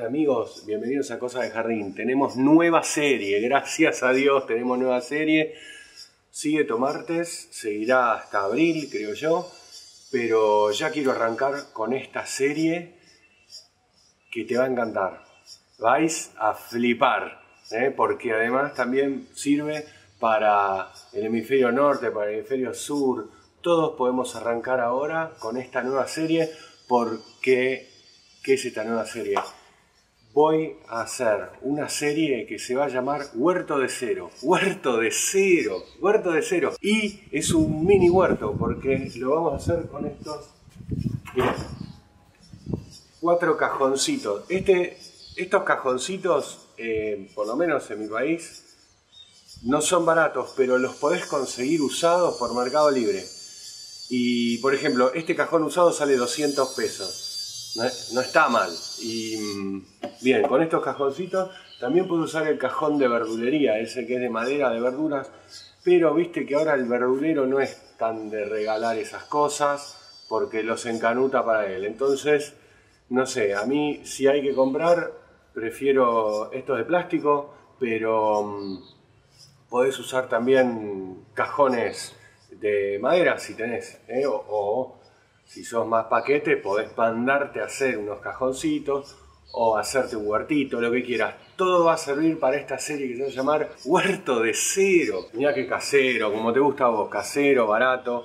Hola amigos, bienvenidos a Cosas del Jardín. Tenemos nueva serie, gracias a Dios tenemos nueva serie. Sigue martes, seguirá hasta abril creo yo, pero ya quiero arrancar con esta serie que te va a encantar. Vais a flipar, porque además también sirve para el hemisferio norte, para el hemisferio sur. Todos podemos arrancar ahora con esta nueva serie porque... ¿qué es esta nueva serie? Voy a hacer una serie que se va a llamar Huerto de Cero. ¡Huerto de Cero! ¡Huerto de Cero! Y es un mini huerto porque lo vamos a hacer con estos... mirá, 4 cajoncitos. Estos cajoncitos, por lo menos en mi país, no son baratos, pero los podés conseguir usados por Mercado Libre. Y, por ejemplo, este cajón usado sale 200 pesos. No está mal. Y bien, con estos cajoncitos también puedo usar el cajón de verdulería, ese que es de madera, de verduras, pero viste que ahora el verdulero no es tan de regalar esas cosas porque los encanuta para él. Entonces, no sé, a mí si hay que comprar prefiero estos de plástico, pero podés usar también cajones de madera si tenés, o si sos más paquete, podés mandarte a hacer unos cajoncitos o hacerte un huertito, lo que quieras. Todo va a servir para esta serie que se va a llamar Huerto de Cero. Mirá que casero, como te gusta a vos, casero, barato.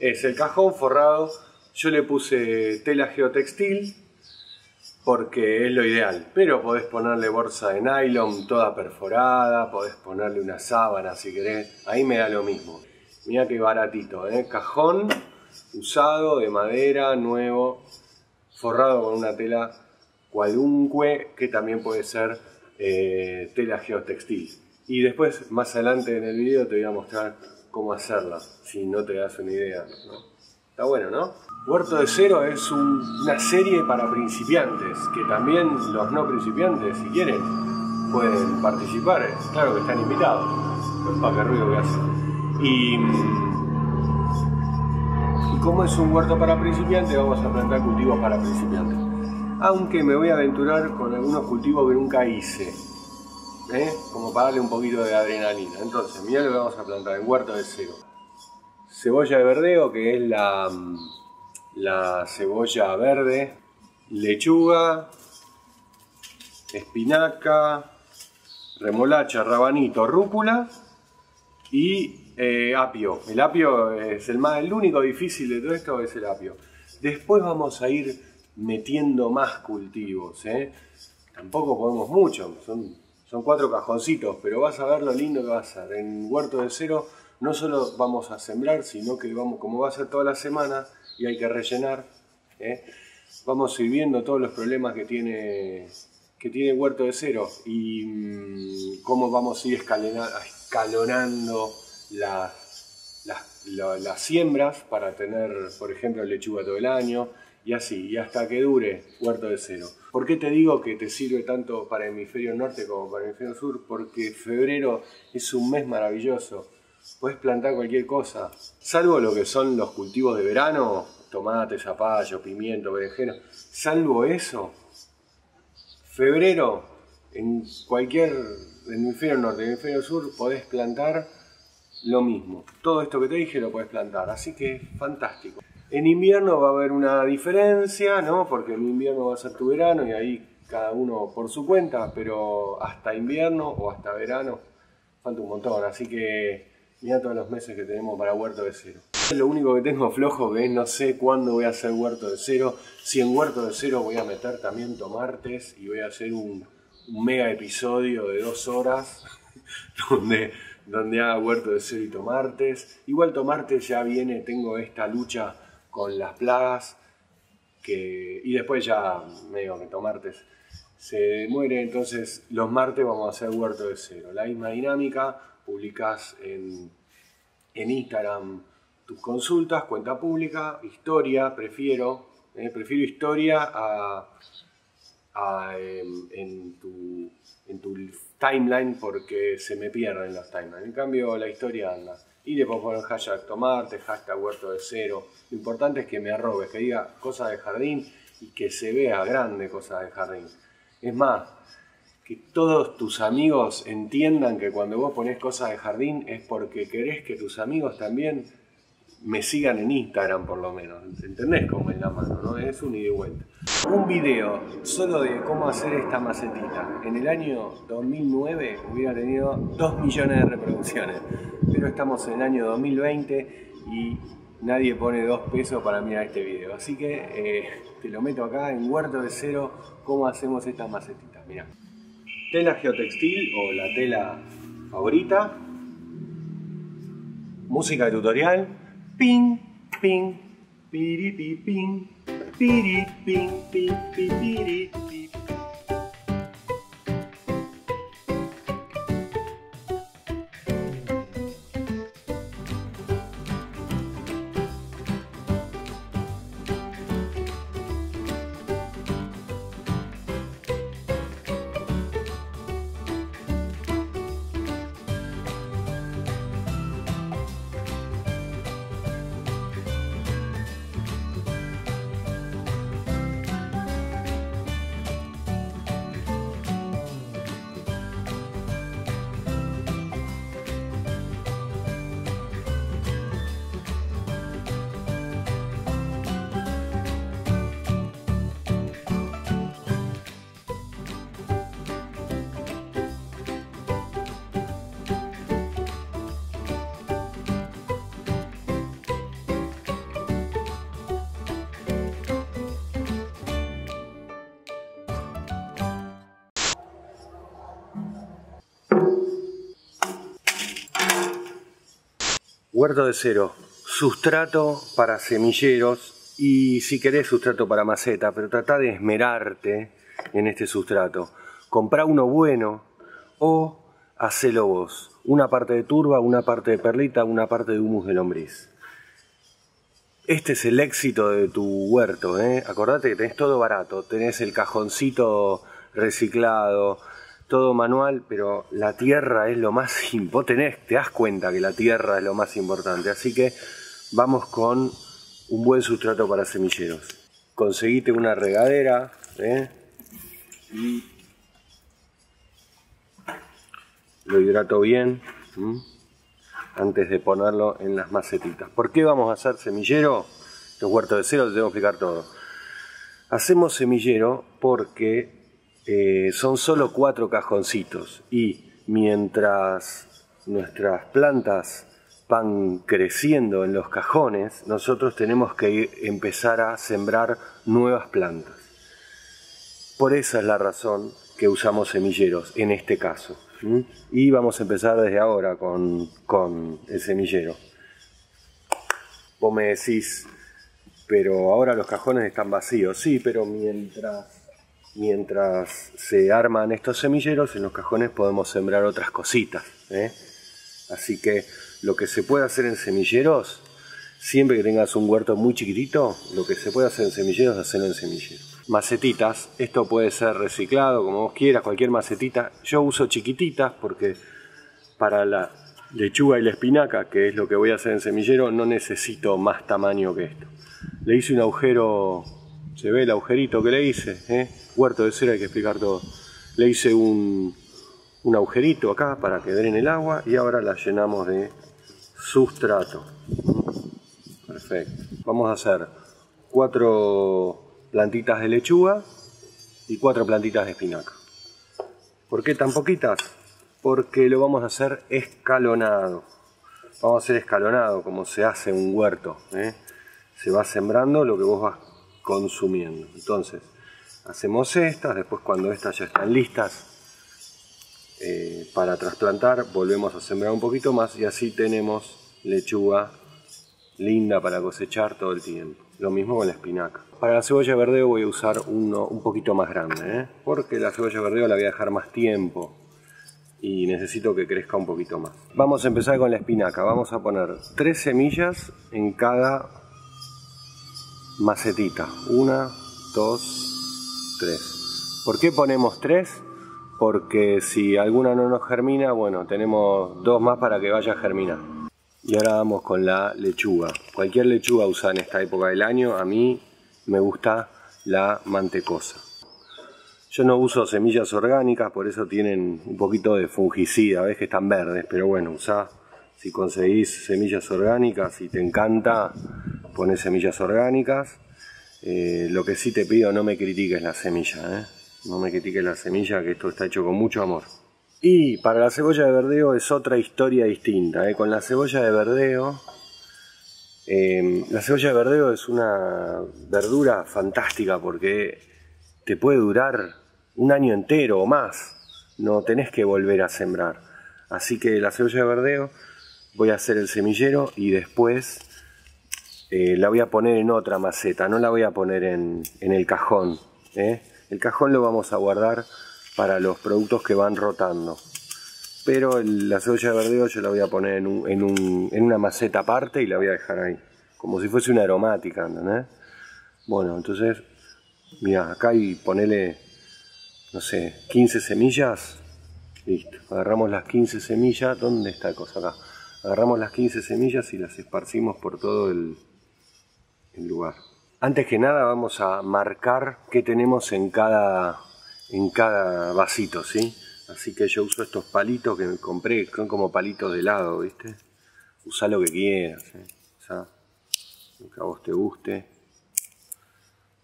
Es el cajón forrado. Yo le puse tela geotextil porque es lo ideal. Pero podés ponerle bolsa de nylon toda perforada, podés ponerle una sábana si querés. Ahí me da lo mismo. Mirá que baratito, cajón usado, de madera, nuevo, forrado con una tela cualunque, que también puede ser tela geotextil. Y después, más adelante en el video, te voy a mostrar cómo hacerla, si no te das una idea, ¿no? Está bueno, ¿no? Huerto de Cero es una serie para principiantes, que también los no principiantes, si quieren, pueden participar. Claro que están invitados, para que ruido que hacen. Como es un huerto para principiantes, vamos a plantar cultivos para principiantes. Aunque me voy a aventurar con algunos cultivos que nunca hice, como para darle un poquito de adrenalina. Entonces, mirá lo que vamos a plantar en Huerto de Cero. Cebolla de verdeo, que es la cebolla verde. Lechuga. Espinaca. Remolacha, rabanito, rúcula. Y... apio. El apio es el único difícil de todo esto, es el apio. Después vamos a ir metiendo más cultivos, Tampoco podemos mucho, son 4 cajoncitos, pero vas a ver lo lindo que va a ser. En Huerto de Cero no solo vamos a sembrar, sino que vamos, como va a ser toda la semana y hay que rellenar, vamos a ir viendo todos los problemas que tiene, Huerto de Cero y cómo vamos a ir escalonando las siembras para tener, por ejemplo, lechuga todo el año y así, y hasta que dure Huerto de Cero. ¿Por qué te digo que te sirve tanto para el hemisferio norte como para el hemisferio sur? Porque febrero es un mes maravilloso. Puedes plantar cualquier cosa, salvo lo que son los cultivos de verano, tomate, zapallo, pimiento, berenjena. Salvo eso, febrero, en cualquier hemisferio norte, hemisferio sur, podés plantar lo mismo. Todo esto que te dije lo puedes plantar, así que es fantástico. En invierno va a haber una diferencia, ¿no? Porque en invierno va a ser tu verano y ahí cada uno por su cuenta, pero hasta invierno o hasta verano falta un montón, así que mirá todos los meses que tenemos para Huerto de Cero. Lo único que tengo flojo que es no sé cuándo voy a hacer Huerto de Cero, si en Huerto de Cero voy a meter también tomates y voy a hacer un mega episodio de 2 horas donde haga Huerto de Cero y tomates. Igual tomates ya viene, tengo esta lucha con las plagas y después ya medio que tomates se muere, entonces los martes vamos a hacer Huerto de Cero. La misma dinámica, publicás en Instagram tus consultas, cuenta pública, historia, prefiero historia en tu timeline porque se me pierden los timelines. En cambio la historia anda. Y después poner hashtag tomarte, hashtag Huerto de Cero. Lo importante es que me arrobes, que diga Cosas del Jardín y que se vea grande Cosas del Jardín. Es más, que todos tus amigos entiendan que cuando vos ponés Cosas del Jardín es porque querés que tus amigos también me sigan en Instagram, por lo menos. ¿Entendés cómo es la mano, no? Es un ida y vuelta. Un video solo de cómo hacer esta macetita. En el año 2009 hubiera tenido 2 millones de reproducciones. Pero estamos en el año 2020 y nadie pone 2 pesos para mirar este video. Así que te lo meto acá en Huerto de Cero, cómo hacemos estas macetitas. Mirá. Tela geotextil o la tela favorita. Música de tutorial. Ping, ping, piripi, ping, piri, ping, ping, piri, ping. Huerto de Cero, sustrato para semilleros y si querés sustrato para maceta, pero trata de esmerarte en este sustrato. Comprá uno bueno o hacelo vos. Una parte de turba, una parte de perlita, una parte de humus de lombriz. Este es el éxito de tu huerto, ¿eh? Acordate que tenés todo barato, tenés el cajoncito reciclado, todo manual, pero la tierra es lo más importante. Te das cuenta que la tierra es lo más importante, así que vamos con un buen sustrato para semilleros. Conseguite una regadera, ¿eh? Y lo hidrato bien, ¿m? Antes de ponerlo en las macetitas. ¿Por qué vamos a hacer semillero? Este es Huerto de Cero, te tengo que explicar todo. Hacemos semillero porque son solo 4 cajoncitos y mientras nuestras plantas van creciendo en los cajones, nosotros tenemos que empezar a sembrar nuevas plantas. Por esa es la razón que usamos semilleros en este caso. ¿Mm? Y vamos a empezar desde ahora con el semillero. Vos me decís, pero ahora los cajones están vacíos. Sí, pero mientras se arman estos semilleros, en los cajones podemos sembrar otras cositas, ¿eh? Así que lo que se puede hacer en semilleros, siempre que tengas un huerto muy chiquitito, lo que se puede hacer en semilleros, hacerlo en semilleros. Macetitas, esto puede ser reciclado, como vos quieras, cualquier macetita. Yo uso chiquititas porque para la lechuga y la espinaca, que es lo que voy a hacer en semillero, no necesito más tamaño que esto. Le hice un agujero. Se ve el agujerito que le hice, ¿eh? Huerto de Cero, hay que explicar todo. Le hice un agujerito acá para que drene el agua y ahora la llenamos de sustrato. Perfecto. Vamos a hacer 4 plantitas de lechuga y 4 plantitas de espinaca. ¿Por qué tan poquitas? Porque lo vamos a hacer escalonado. Vamos a hacer escalonado como se hace un huerto, ¿eh? Se va sembrando lo que vos vas consumiendo. Entonces hacemos estas, después cuando estas ya están listas para trasplantar, volvemos a sembrar un poquito más y así tenemos lechuga linda para cosechar todo el tiempo. Lo mismo con la espinaca. Para la cebolla verdeo voy a usar uno un poquito más grande, ¿eh? Porque la cebolla verdeo la voy a dejar más tiempo y necesito que crezca un poquito más. Vamos a empezar con la espinaca. Vamos a poner 3 semillas en cada macetita. 1, 2, 3. ¿Por qué ponemos 3? Porque si alguna no nos germina, bueno, tenemos 2 más para que vaya a germinar. Y ahora vamos con la lechuga. Cualquier lechuga usada en esta época del año. A mí me gusta la mantecosa. Yo no uso semillas orgánicas, por eso tienen un poquito de fungicida, ves que están verdes, pero bueno, usá, si conseguís semillas orgánicas, si te encanta, ponés semillas orgánicas. Lo que sí te pido, no me critiques la semilla, no me critiques la semilla, que esto está hecho con mucho amor. Y para la cebolla de verdeo es otra historia distinta, con la cebolla de verdeo. La cebolla de verdeo es una verdura fantástica porque te puede durar un año entero o más, no tenés que volver a sembrar. Así que la cebolla de verdeo voy a hacer el semillero y después la voy a poner en otra maceta, no la voy a poner en el cajón. El cajón lo vamos a guardar para los productos que van rotando. Pero la cebolla de verdeo yo la voy a poner en una maceta aparte y la voy a dejar ahí. Como si fuese una aromática, ¿entendés? Bueno, entonces... Mira, acá y ponele, no sé, 15 semillas. Listo, agarramos las 15 semillas. ¿Dónde está la cosa? Acá. Agarramos las 15 semillas y las esparcimos por todo el lugar. Antes que nada vamos a marcar qué tenemos en cada vasito, ¿sí? Así que yo uso estos palitos que me compré, son como palitos de helado, ¿viste? Usá lo que quieras, Usá lo que a vos te guste.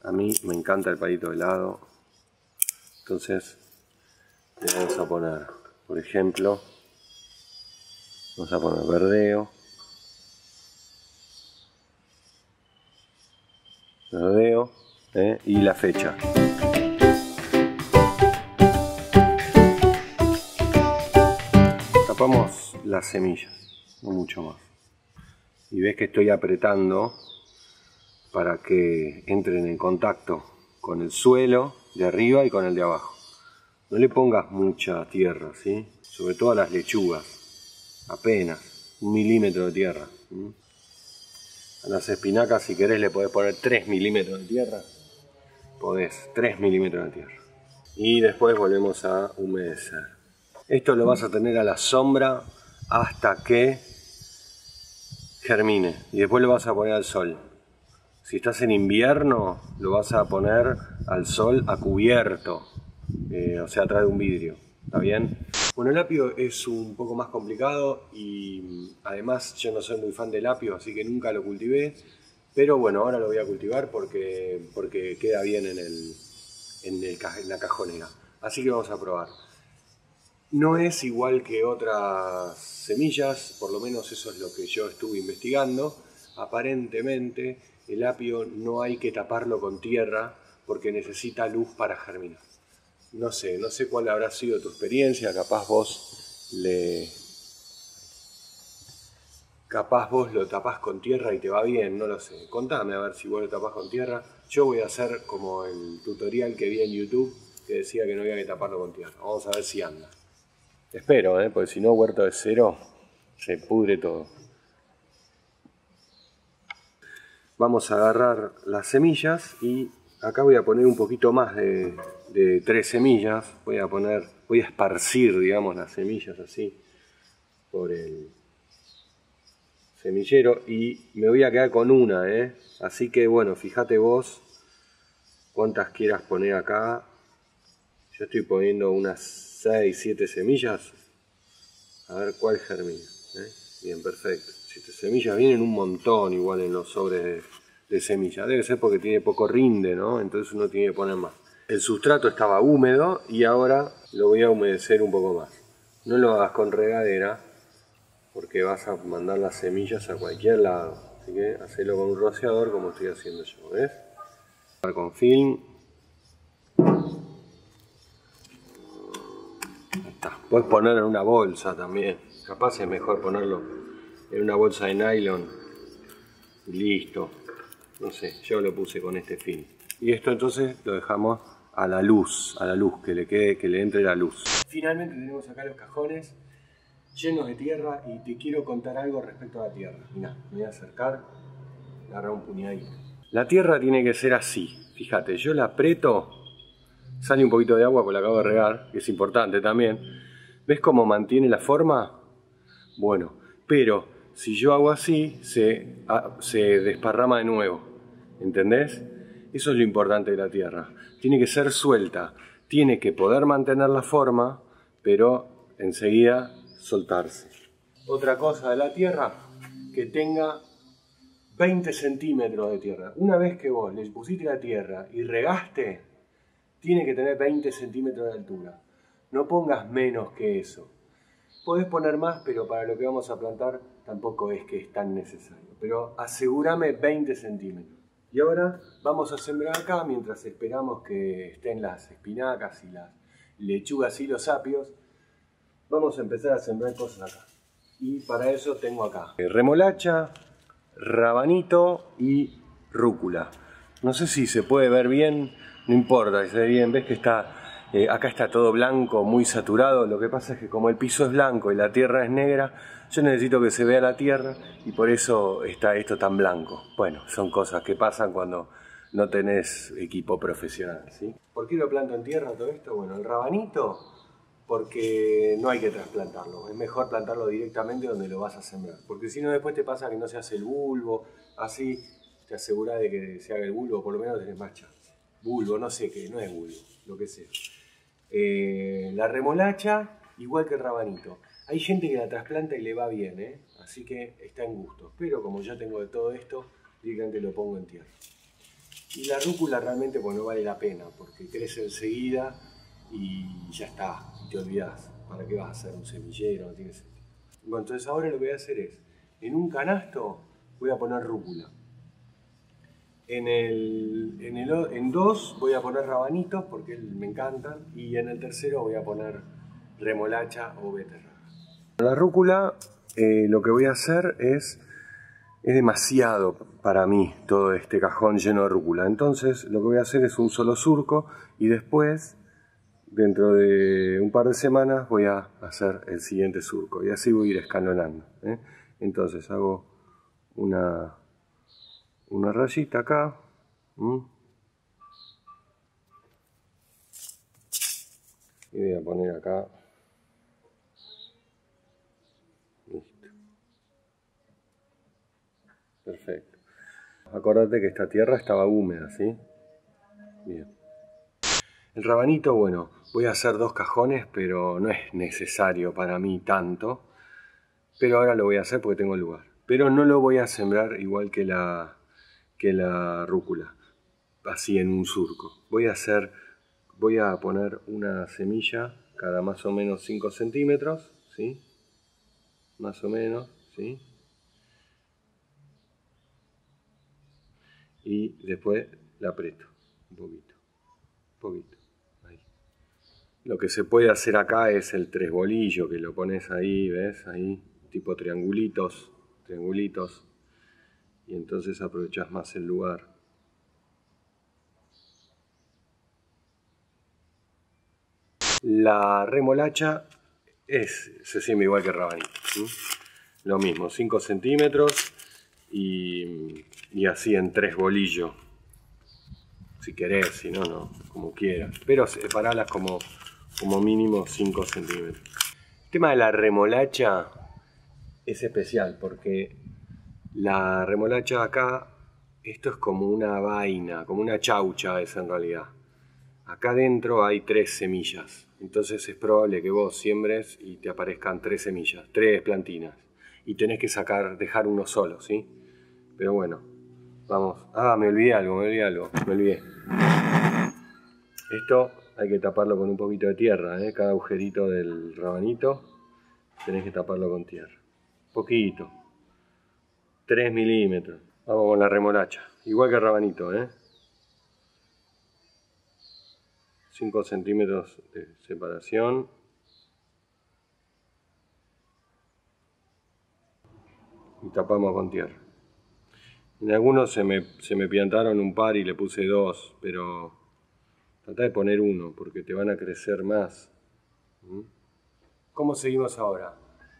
A mí me encanta el palito de helado, entonces le vamos a poner, por ejemplo, vamos a poner verdeo, y la fecha. Tapamos las semillas, no mucho más, y ves que estoy apretando para que entren en contacto con el suelo de arriba y con el de abajo. No le pongas mucha tierra, ¿sí? Sobre todo a las lechugas, apenas 1 milímetro de tierra. A las espinacas, si querés, le podés poner 3 milímetros de tierra. Podés, 3 milímetros de tierra. Y después volvemos a humedecer. Esto lo vas a tener a la sombra hasta que germine. Y después lo vas a poner al sol. Si estás en invierno, lo vas a poner al sol a cubierto, o sea, atrás de un vidrio, ¿está bien? Bueno, el apio es un poco más complicado y además yo no soy muy fan del apio, así que nunca lo cultivé. Pero bueno, ahora lo voy a cultivar porque queda bien en la cajonera. Así que vamos a probar. No es igual que otras semillas, por lo menos eso es lo que yo estuve investigando. Aparentemente el apio no hay que taparlo con tierra porque necesita luz para germinar. No sé cuál habrá sido tu experiencia, capaz vos lo tapás con tierra y te va bien, no lo sé. Contame a ver si vos lo tapás con tierra. Yo voy a hacer como el tutorial que vi en YouTube que decía que no había que taparlo con tierra. Vamos a ver si anda. Espero, porque si no, Huerto de Cero se pudre todo. Vamos a agarrar las semillas y acá voy a poner un poquito más de 3 semillas. Voy a esparcir, digamos, las semillas así por el semillero y me voy a quedar con una, Así que bueno, fíjate vos cuántas quieras poner acá. Yo estoy poniendo unas 6, 7 semillas. A ver cuál germina, Bien, perfecto. 7 semillas, vienen un montón igual en los sobres de semillas. Debe ser porque tiene poco rinde, ¿no? Entonces uno tiene que poner más. El sustrato estaba húmedo y ahora lo voy a humedecer un poco más. No lo hagas con regadera porque vas a mandar las semillas a cualquier lado. Así que hacelo con un rociador como estoy haciendo yo, ¿ves? Con film. Ahí está. Puedes ponerlo en una bolsa también. Capaz es mejor ponerlo en una bolsa de nylon, listo, no sé, yo lo puse con este film. Y esto entonces lo dejamos a la luz, que le entre la luz. Finalmente tenemos acá los cajones llenos de tierra y te quiero contar algo respecto a la tierra. Mirá, me voy a acercar, agarrar un puñadito. La tierra tiene que ser así, fíjate, yo la aprieto, sale un poquito de agua porque la acabo de regar, que es importante también. ¿Ves cómo mantiene la forma? Bueno, pero... si yo hago así, se desparrama de nuevo, ¿entendés? Eso es lo importante de la tierra. Tiene que ser suelta, tiene que poder mantener la forma, pero enseguida soltarse. Otra cosa de la tierra, que tenga 20 centímetros de tierra. Una vez que vos le pusiste la tierra y regaste, tiene que tener 20 centímetros de altura. No pongas menos que eso. Podés poner más, pero para lo que vamos a plantar tampoco es que es tan necesario. Pero asegúrame 20 centímetros. Y ahora vamos a sembrar acá mientras esperamos que estén las espinacas y las lechugas y los apios. Vamos a empezar a sembrar cosas acá. Y para eso tengo acá remolacha, rabanito y rúcula. No sé si se puede ver bien, no importa si se ve bien. Ves que está, acá está todo blanco, muy saturado. Lo que pasa es que como el piso es blanco y la tierra es negra, yo necesito que se vea la tierra y por eso está esto tan blanco. Bueno, son cosas que pasan cuando no tenés equipo profesional, ¿sí? ¿Por qué lo planto en tierra todo esto? Bueno, el rabanito, porque no hay que trasplantarlo, es mejor plantarlo directamente donde lo vas a sembrar, porque si no después te pasa que no se hace el bulbo, así te aseguras de que se haga el bulbo, por lo menos tenés más chance. Bulbo, no sé qué, no es bulbo, lo que sea. La remolacha, igual que el rabanito. Hay gente que la trasplanta y le va bien, así que está en gusto, pero como yo tengo de todo esto, directamente lo pongo en tierra. Y la rúcula realmente pues, no vale la pena, porque crece enseguida y ya está, te olvidás. ¿Para qué vas a hacer un semillero? No tiene sentido. Bueno, entonces ahora lo que voy a hacer es, en un canasto voy a poner rúcula, en dos voy a poner rabanitos porque me encantan, y en el tercero voy a poner remolacha o beterraga. La rúcula, lo que voy a hacer es demasiado para mí todo este cajón lleno de rúcula, entonces lo que voy a hacer es un solo surco y después, dentro de un par de semanas, voy a hacer el siguiente surco y así voy a ir escalonando, Entonces hago una rayita acá, y voy a poner acá. Listo. Perfecto. Acordate que esta tierra estaba húmeda, ¿sí? Bien. El rabanito, bueno, voy a hacer dos cajones, pero no es necesario para mí tanto. Pero ahora lo voy a hacer porque tengo lugar. Pero no lo voy a sembrar igual que la rúcula, así en un surco. Voy a poner una semilla cada más o menos 5 centímetros, ¿sí? Más o menos, ¿sí? Y después la aprieto un poquito, Ahí. Lo que se puede hacer acá es el tresbolillo, que lo pones ahí, ¿ves? Ahí, tipo triangulitos, y entonces aprovechás más el lugar. La remolacha se siembra igual que el rabanito, ¿sí? Lo mismo, 5 centímetros y así en tresbolillo. Si querés, si no, no, como quieras. Pero separalas como mínimo 5 centímetros. El tema de la remolacha es especial porque la remolacha acá, esto es como una vaina, como una chaucha es en realidad. Acá adentro hay 3 semillas. Entonces es probable que vos siembres y te aparezcan 3 semillas, 3 plantinas. Y tenés que dejar uno solo, ¿sí? Pero bueno, vamos. Ah, me olvidé algo. Esto hay que taparlo con un poquito de tierra, Cada agujerito del rabanito tenés que taparlo con tierra. Poquito. 3 milímetros. Vamos con la remolacha. Igual que el rabanito, 5 centímetros de separación. Y tapamos con tierra. En algunos se me piantaron un par y le puse 2, pero trata de poner 1 porque te van a crecer más. ¿Cómo seguimos ahora?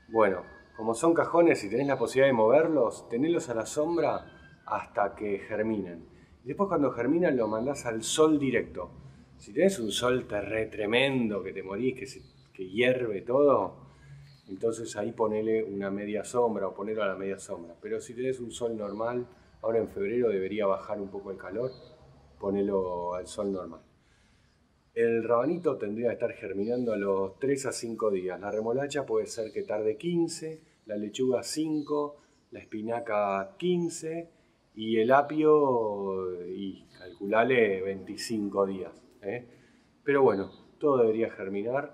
Bueno, como son cajones y tenés la posibilidad de moverlos, tenelos a la sombra hasta que germinen. Y después cuando germinan lo mandás al sol directo. Si tenés un sol tremendo que te morís, que hierve todo, entonces ahí ponele una media sombra o ponelo a la media sombra. Pero si tenés un sol normal, ahora en febrero debería bajar un poco el calor, ponelo al sol normal. El rabanito tendría que estar germinando a los 3 a 5 días. La remolacha puede ser que tarde 15, la lechuga 5, la espinaca 15 y el apio, y calculale 25 días. Pero bueno, todo debería germinar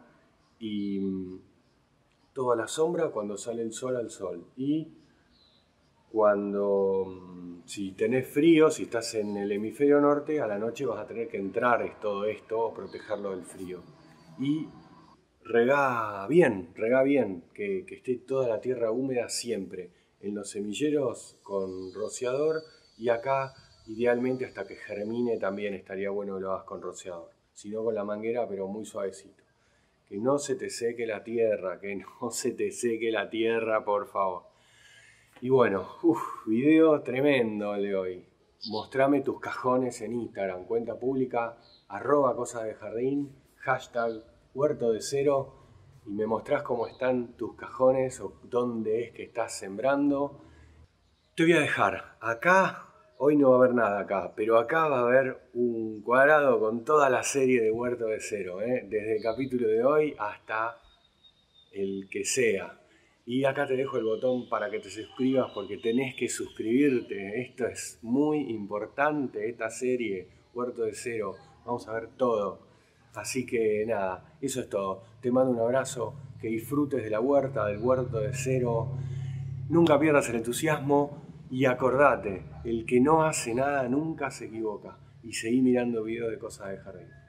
y toda la sombra cuando sale el sol al sol. Y cuando, si tenés frío, si estás en el hemisferio norte, a la noche vas a tener que entrar todo esto, protegerlo del frío. Y regá bien, que esté toda la tierra húmeda siempre. En los semilleros con rociador y acá, idealmente hasta que germine también estaría bueno que lo hagas con rociador. Si no, con la manguera, pero muy suavecito. Que no se te seque la tierra, que no se te seque la tierra, por favor. Y bueno, video tremendo el de hoy. Mostrame tus cajones en Instagram, cuenta pública, @cosasdeljardin, #huertodecero, y me mostrás cómo están tus cajones o dónde es que estás sembrando. Te voy a dejar acá, hoy no va a haber nada acá, pero acá va a haber un cuadrado con toda la serie de Huerto de Cero, desde el capítulo de hoy hasta el que sea. Y acá te dejo el botón para que te suscribas, porque tenés que suscribirte. Esto es muy importante, esta serie, Huerto de Cero. Vamos a ver todo. Así que nada, eso es todo. Te mando un abrazo, que disfrutes de la huerta, del Huerto de Cero. Nunca pierdas el entusiasmo y acordate, el que no hace nada nunca se equivoca. Y seguí mirando videos de Cosas del Jardín.